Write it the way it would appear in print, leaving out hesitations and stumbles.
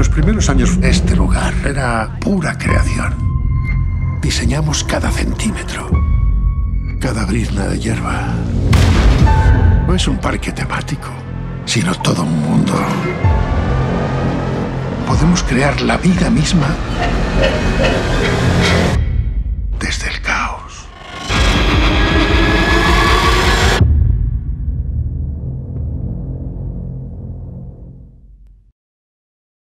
Los primeros años... Este lugar era pura creación. Diseñamos cada centímetro, cada brizna de hierba. No es un parque temático, sino todo un mundo. Podemos crear la vida misma